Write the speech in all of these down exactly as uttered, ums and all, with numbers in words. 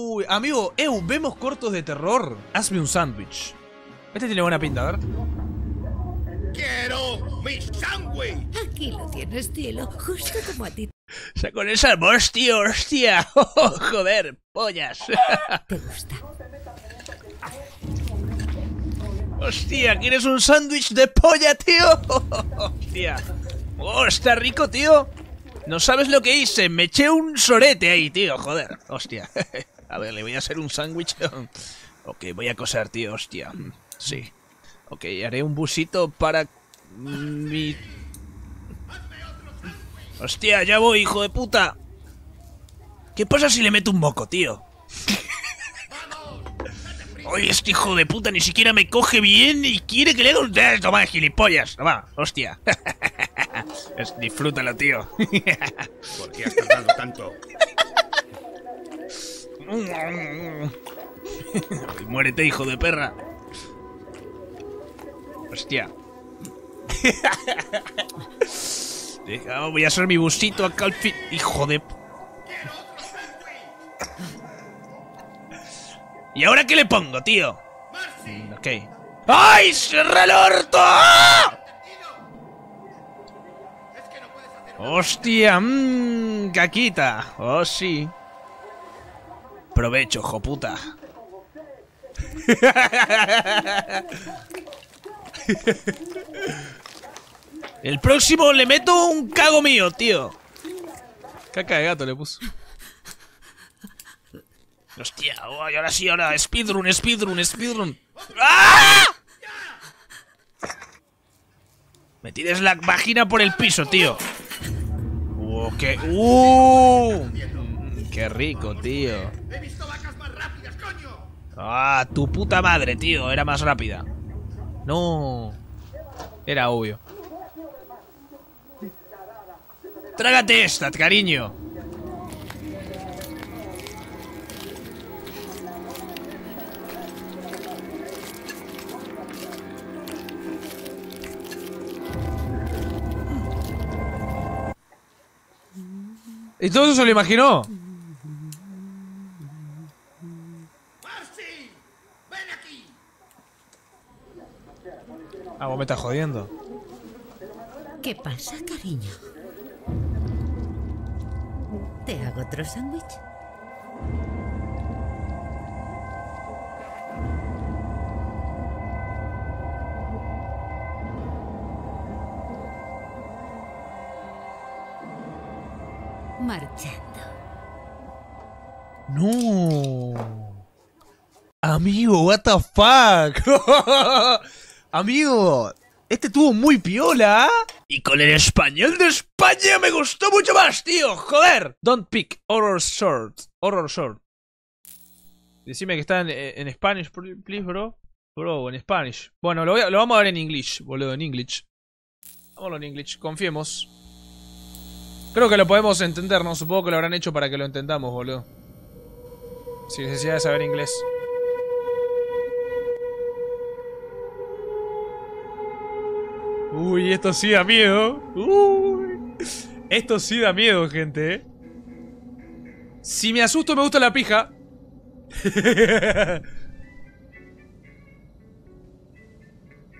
Uy, amigo, eu, vemos cortos de terror. Hazme un sándwich. Este tiene buena pinta, a ver. ¡Quiero mi sándwich! Aquí lo tienes, cielo, justo como a ti. Ya con esa hostia, hostia. Oh, joder, pollas. ¿Te gusta? Hostia, ¿quieres un sándwich de polla, tío? Hostia. Oh, está rico, tío. No sabes lo que hice, me eché un sorete ahí, tío, joder, hostia. A ver, le voy a hacer un sándwich. Ok, voy a coser, tío, hostia. Sí. Ok, haré un busito para mi... Hostia, ya voy, hijo de puta. ¿Qué pasa si le meto un moco, tío? Oye, este hijo de puta ni siquiera me coge bien y quiere que le haga un... Toma, gilipollas, toma, hostia. Es, disfrútalo, tío. ¿Por qué has tardado tanto? Muérete, hijo de perra. Hostia. Deja, voy a hacer mi busito acá al fin. Hijo de... ¿Y ahora qué le pongo, tío? Mm, ok. ¡Ay, cierra el orto! ¡Ah! Hostia, mmm, caquita. Oh, sí. Provecho, joputa. El próximo le meto un cago mío, tío. Caca de gato le puso. Hostia, oh, ahora sí, ahora. Speedrun, speedrun, speedrun. ¡Ah! Me tires la vagina por el piso, tío. ¡Uh! ¡Qué, uh, qué rico, tío! ¡He visto vacas más rápidas, coño! ¡Ah, tu puta madre, tío! Era más rápida. No. Era obvio. Trágate esta, cariño. ¿Y todo eso se lo imaginó? ¡Marcy! ¡Ven aquí! Ah, vos me estás jodiendo. ¿Qué pasa, cariño? ¿Te hago otro sándwich? Marchando. No. Amigo, what the fuck. Amigo, este tuvo muy piola. Y con el español de España me gustó mucho más, tío. Joder. Don't pick horror short. Horror short. Decime que está en, en Spanish, please, bro. Bro, en Spanish. Bueno, lo, voy a, lo vamos a ver en English, boludo, en English. Vámonos en English, confiemos. Creo que lo podemos entender, ¿no? Supongo que lo habrán hecho para que lo entendamos, boludo. Sin necesidad de saber inglés. Uy, esto sí da miedo. Uy. Esto sí da miedo, gente. Si me asusto, me gusta la pija.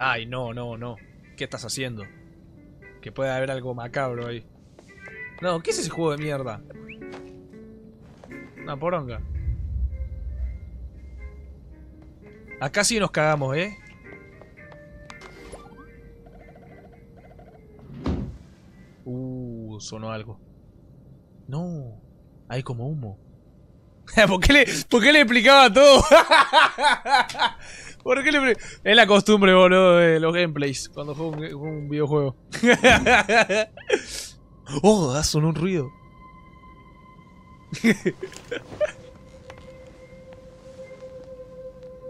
Ay, no, no, no. ¿Qué estás haciendo? Que puede haber algo macabro ahí. No, ¿qué es ese juego de mierda? Una poronga. Acá sí nos cagamos, ¿eh? Uh, sonó algo. No, hay como humo. ¿Por qué le, por qué le explicaba todo? ¿Por qué le... Es la costumbre, boludo, de los gameplays cuando juego un, un videojuego. Oh, ah, sonó un ruido.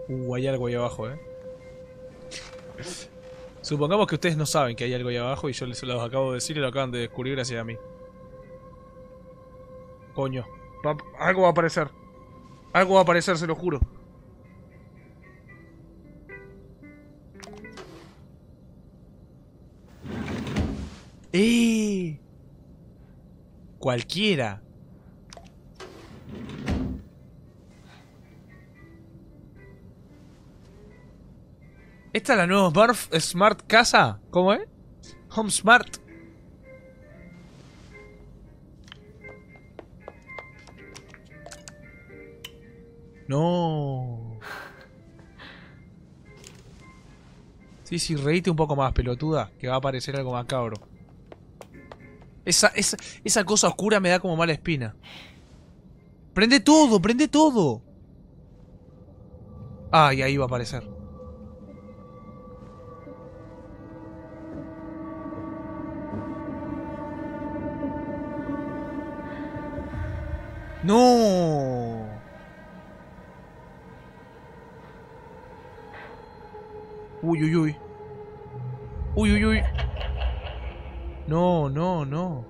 Uh, hay algo ahí abajo, eh. Supongamos que ustedes no saben que hay algo ahí abajo y yo les los acabo de decir y lo acaban de descubrir gracias a mí. Coño, va, algo va a aparecer. Algo va a aparecer, se lo juro. ¡Eh! Cualquiera. ¿Esta es la nueva Barf Smart Casa? ¿Cómo es? Home Smart. No. Sí, sí, reíte un poco más, pelotuda, que va a aparecer algo macabro. Esa, esa, esa cosa oscura me da como mala espina. ¡Prende todo! ¡Prende todo! Ah, y ahí va a aparecer. ¡No! Uy, uy, uy. Uy, uy, uy. No, no, no.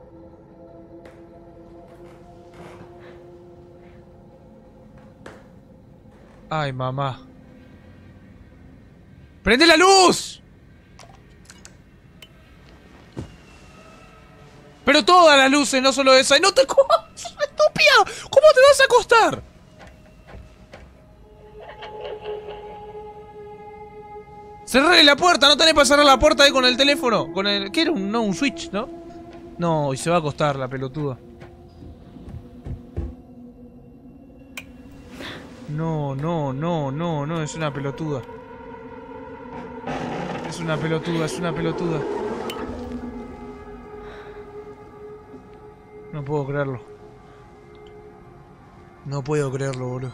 Ay, mamá. ¡Prende la luz! Pero todas las luces, no solo esa. ¡Y no te cojas, estúpida! ¿Cómo te vas a acostar? ¡Cerré la puerta! No tenés para cerrar la puerta ahí con el teléfono. Con el... ¿Qué era? Un, no, un switch, ¿no? No, y se va a acostar la pelotuda. No, no, no, no, no, es una pelotuda. Es una pelotuda, es una pelotuda. No puedo creerlo. No puedo creerlo, boludo.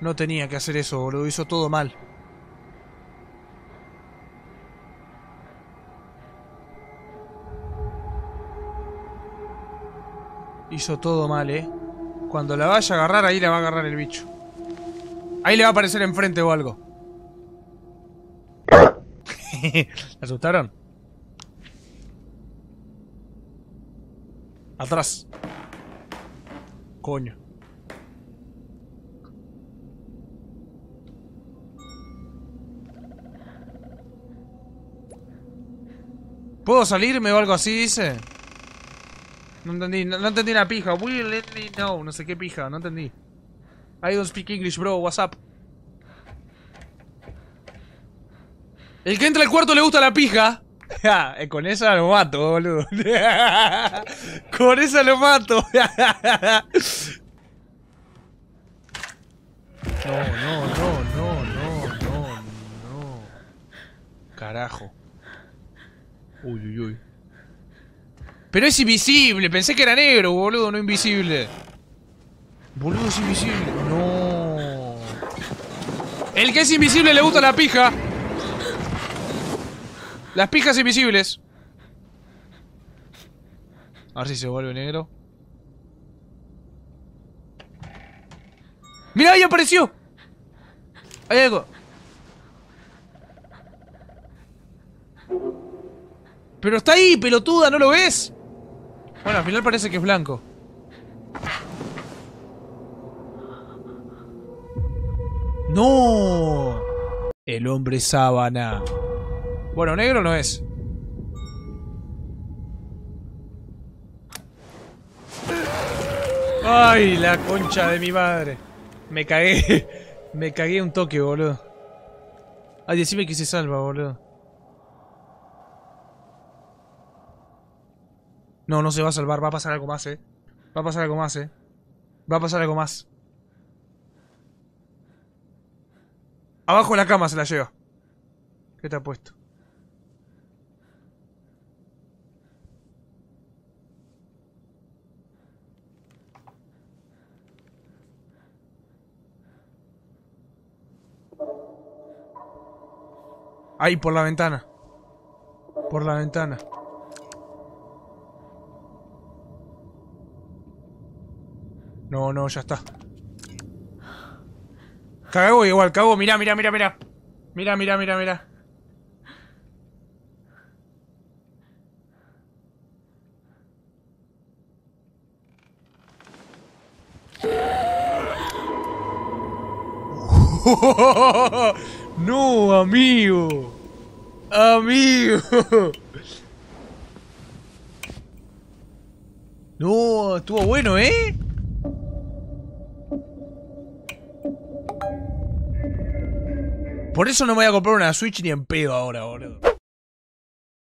No tenía que hacer eso, boludo. Hizo todo mal. Hizo todo mal, eh. Cuando la vaya a agarrar, ahí la va a agarrar el bicho. Ahí le va a aparecer enfrente o algo. ¿La asustaron? Atrás. Coño. ¿Puedo salirme o algo así, dice? No entendí, no, no entendí la pija. Will let me know, no sé qué pija, no entendí. I don't speak English, bro, what's up? El que entra al cuarto le gusta la pija. Ja, con esa lo mato, boludo. Con esa lo mato. No, no, no, no, no, no, no. Carajo. Uy, uy, uy. Pero es invisible, pensé que era negro, boludo, no invisible. Boludo, es invisible. No. El que es invisible le gusta la pija. Las pijas invisibles. A ver si se vuelve negro. ¡Mirá, ahí apareció! Hay algo. Pero está ahí, pelotuda, ¿no lo ves? Bueno, al final parece que es blanco. ¡No! El hombre sábana. Bueno, negro no es. Ay, la concha de mi madre. Me cagué. Me cagué un toque, boludo. Ay, decime que se salva, boludo. No, no se va a salvar. Va a pasar algo más, eh. Va a pasar algo más, eh. Va a pasar algo más. Abajo de la cama se la lleva. ¿Qué te ha puesto? Ahí, por la ventana. Por la ventana. No, no, ya está. Cago igual, cago. Mirá, mirá, mirá, mirá. Mirá, mirá, mirá, mirá. No, amigo. Amigo. No, estuvo bueno, ¿eh? Por eso no me voy a comprar una Switch ni en pedo ahora, boludo.